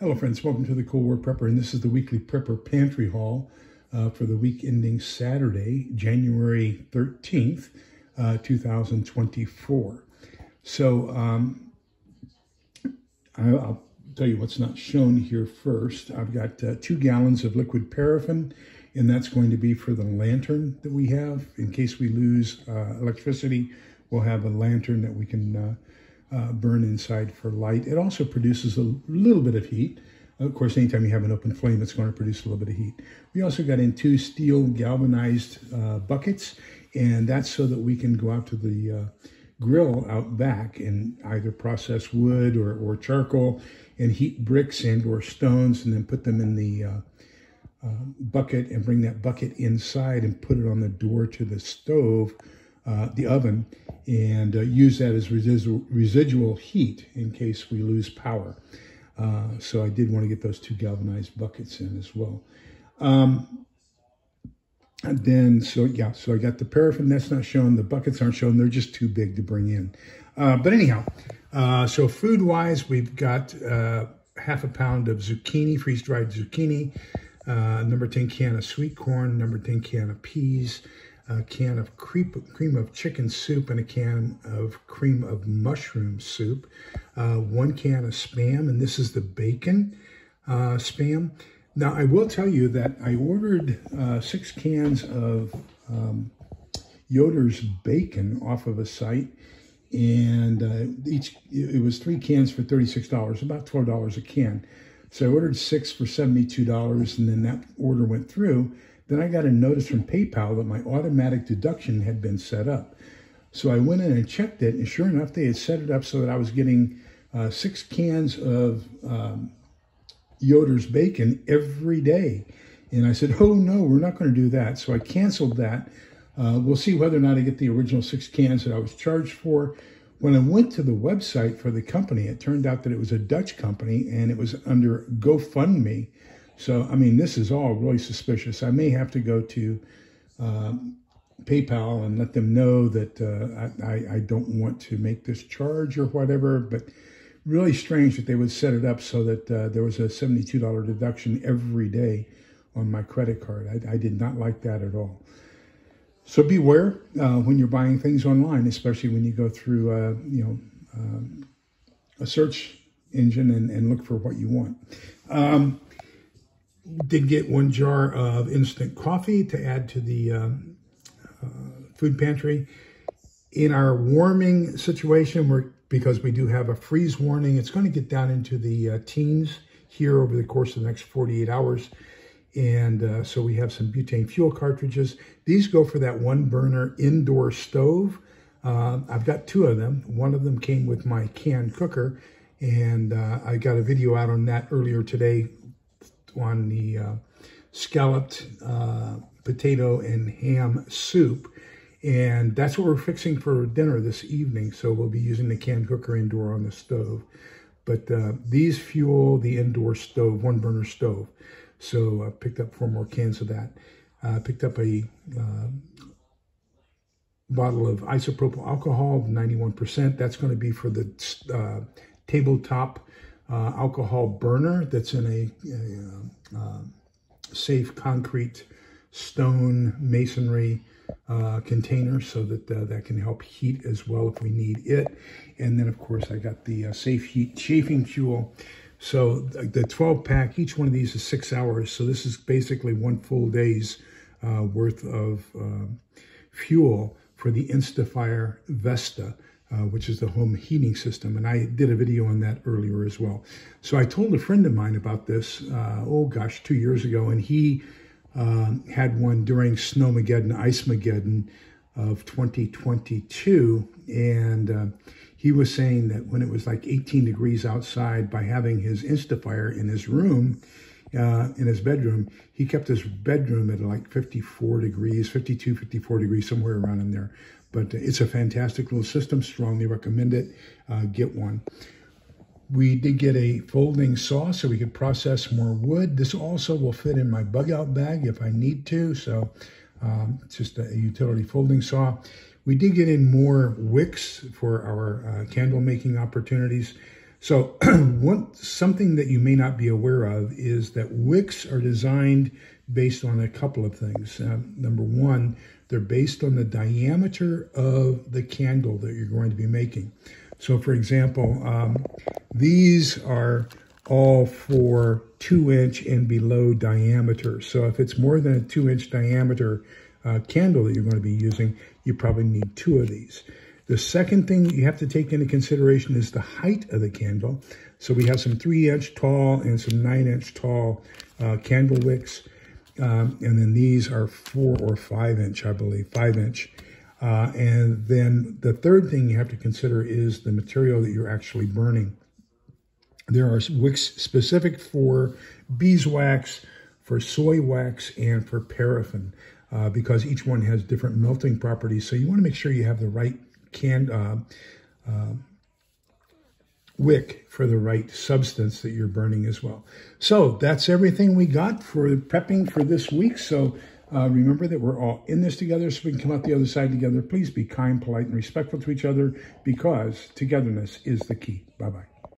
Hello friends, welcome to the Cold War Prepper, and this is the weekly Prepper Pantry Haul for the week ending Saturday, January 13th, 2024. So I'll tell you what's not shown here first. I've got 2 gallons of liquid paraffin, and that's going to be for the lantern that we have. In case we lose electricity, we'll have a lantern that we can burn inside for light. It also produces a little bit of heat. Of course, anytime you have an open flame, it's going to produce a little bit of heat. We also got in 2 steel galvanized buckets, and that's so that we can go out to the grill out back and either process wood or charcoal and heat bricks and or stones, and then put them in the bucket and bring that bucket inside and put it on the door to the stove, the oven, and use that as residual heat in case we lose power. So I did want to get those 2 galvanized buckets in as well. So I got the paraffin. That's not shown. The buckets aren't shown. They're just too big to bring in. So food-wise, we've got half a pound of zucchini, freeze-dried zucchini, number 10 can of sweet corn, number 10 can of peas, a can of cream of chicken soup, and a can of cream of mushroom soup, 1 can of Spam, and this is the bacon Spam. Now, I will tell you that I ordered 6 cans of Yoder's bacon off of a site, and it was 3 cans for $36, about $12 a can. So I ordered 6 for $72, and then that order went through. Then I got a notice from PayPal that my automatic deduction had been set up. So I went in and checked it, and sure enough, they had set it up so that I was getting 6 cans of Yoder's bacon every day. And I said, oh no, we're not going to do that. So I canceled that. We'll see whether or not I get the original 6 cans that I was charged for. When I went to the website for the company, it turned out that it was a Dutch company, and it was under GoFundMe. So, I mean, this is all really suspicious. I may have to go to PayPal and let them know that I don't want to make this charge or whatever, but really strange that they would set it up so that there was a $72 deduction every day on my credit card. I did not like that at all. So beware when you're buying things online, especially when you go through a search engine and look for what you want. Did get 1 jar of instant coffee to add to the food pantry. In our warming situation, because we do have a freeze warning, it's going to get down into the teens here over the course of the next 48 hours. And so we have some butane fuel cartridges. These go for that 1-burner indoor stove. I've got 2 of them. One of them came with my Can Cooker, and I got a video out on that earlier today on the scalloped potato and ham soup. And that's what we're fixing for dinner this evening. So we'll be using the Can Cooker indoor on the stove. But these fuel the indoor stove, 1-burner stove. So I picked up 4 more cans of that. I picked up a bottle of isopropyl alcohol, 91%. That's going to be for the tabletop alcohol burner that's in a safe concrete stone masonry container, so that that can help heat as well if we need it. And then, of course, I got the safe heat chafing fuel. So the 12-pack, each one of these is 6 hours. So this is basically 1 full day's worth of fuel for the InstaFire Vesta, which is the home heating system. And I did a video on that earlier as well. So I told a friend of mine about this, 2 years ago, and he had one during Snowmageddon, Icemageddon of 2022. And he was saying that when it was like 18 degrees outside, by having his InstaFire in his room, in his bedroom, he kept his bedroom at like 54 degrees, 52, 54 degrees, somewhere around in there. But it's a fantastic little system. Strongly recommend it. Get one. We did get a folding saw so we could process more wood. This also will fit in my bug out bag if I need to. So it's just a utility folding saw. We did get in more wicks for our candle making opportunities. So something that you may not be aware of is that wicks are designed based on a couple of things. Number one, they're based on the diameter of the candle that you're going to be making. So for example, these are all for 2-inch and below diameter. So if it's more than a 2-inch diameter candle that you're going to be using, you probably need 2 of these. The second thing you have to take into consideration is the height of the candle. So we have some 3-inch tall and some 9-inch tall candle wicks. And then these are 4 or 5-inch, I believe, 5-inch. And then the third thing you have to consider is the material that you're actually burning. There are wicks specific for beeswax, for soy wax, and for paraffin, because each one has different melting properties. So you want to make sure you have the right wick for the right substance that you're burning as well. So that's everything we got for prepping for this week. So remember that we're all in this together, so we can come out the other side together. Please be kind, polite, and respectful to each other, because togetherness is the key. Bye-bye.